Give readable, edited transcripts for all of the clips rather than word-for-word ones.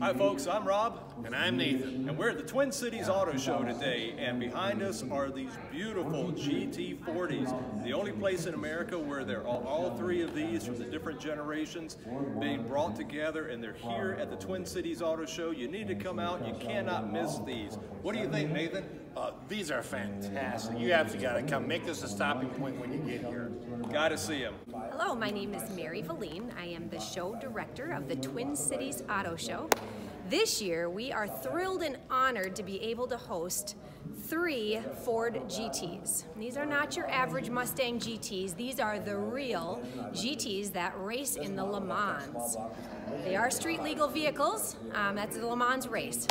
Hi folks, I'm Rob. And I'm Nathan. And we're at the Twin Cities Auto Show today, and behind us are these beautiful GT40s. The only place in America where there are all three of these from the different generations being brought together, and they're here at the Twin Cities Auto Show. You need to come out, you cannot miss these. What do you think, Nathan? These are fantastic. You absolutely got to come. Make this a stopping point when you get here. Got to see them. Hello, my name is Mary Valeen. I am the show director of the Twin Cities Auto Show. This year, we are thrilled and honored to be able to host three Ford GTs. These are not your average Mustang GTs. These are the real GTs that race in the Le Mans. They are street legal vehicles. That's the Le Mans race.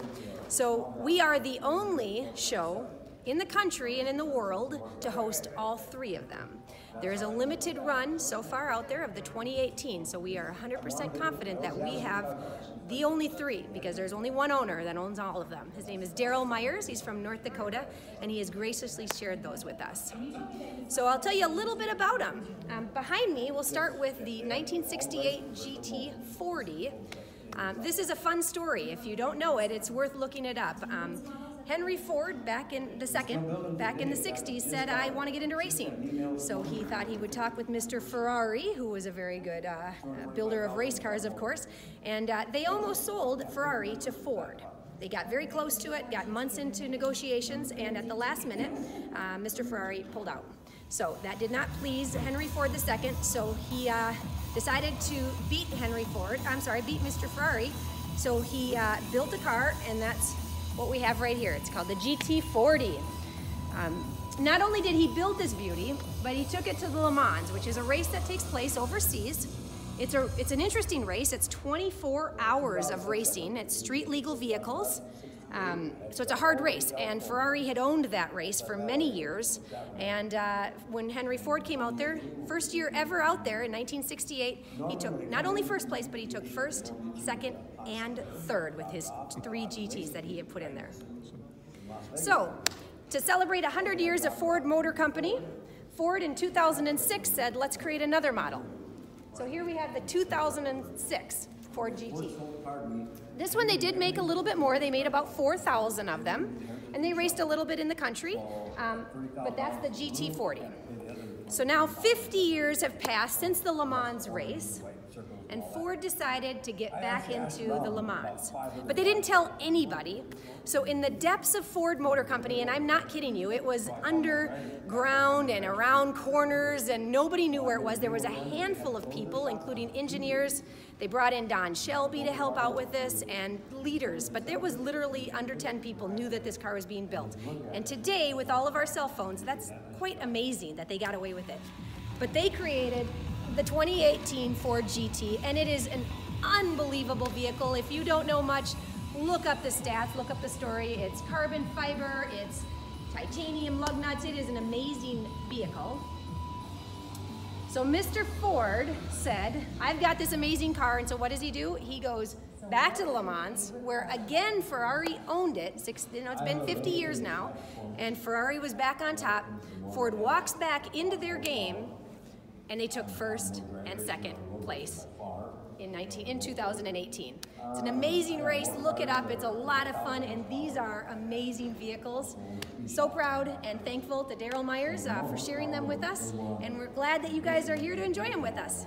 So we are the only show in the country and in the world to host all three of them. There is a limited run so far out there of the 2018, so we are 100% confident that we have the only three, because there's only one owner that owns all of them. His name is Darrell Myers. He's from North Dakota, and he has graciously shared those with us. So I'll tell you a little bit about him. Behind me, we'll start with the 1968 GT40. This is a fun story. If you don't know it, it's worth looking it up. Henry Ford, back in the 60s, said, I want to get into racing. So he thought he would talk with Mr. Ferrari, who was a very good builder of race cars, of course, and they almost sold Ferrari to Ford. They got very close to it, got months into negotiations, and at the last minute, Mr. Ferrari pulled out. So that did not please Henry Ford II, so he decided to beat Mr. Ferrari. So he built a car, and that's what we have right here. It's called the GT40. Not only did he build this beauty, but he took it to the Le Mans, which is a race that takes place overseas. It's an interesting race. It's 24 hours of racing. It's street legal vehicles. So it's a hard race, and Ferrari had owned that race for many years, and when Henry Ford came out there, first year ever out there in 1968, he took not only first place, but he took first, second, and third with his three GTs that he had put in there. So, to celebrate 100 years of Ford Motor Company, Ford in 2006 said, let's create another model. So here we have the 2006. Ford GT. This one they did make a little bit more. They made about 4,000 of them, and they raced a little bit in the country, but that's the GT40. So now 50 years have passed since the Le Mans race, and Ford decided to get back into the Le Mans. But they didn't tell anybody. So in the depths of Ford Motor Company, and I'm not kidding you, it was underground and around corners, and nobody knew where it was. There was a handful of people, including engineers. They brought in Don Shelby to help out with this, and leaders. But there was literally under 10 people knew that this car was being built. And today, with all of our cell phones, that's quite amazing that they got away with it. But they created the 2018 Ford GT, and it is an unbelievable vehicle. If you don't know much, look up the stats, look up the story. It's carbon fiber, it's titanium lug nuts. It is an amazing vehicle. So Mr. Ford said, I've got this amazing car, and so what does he do? He goes back to the Le Mans, where again Ferrari owned it. It's been 50 years now, and Ferrari was back on top. Ford walks back into their game, and they took first and second place in 2018. It's an amazing race. Look it up. It's a lot of fun, and these are amazing vehicles. So proud and thankful to Darrell Myers for sharing them with us, and we're glad that you guys are here to enjoy them with us.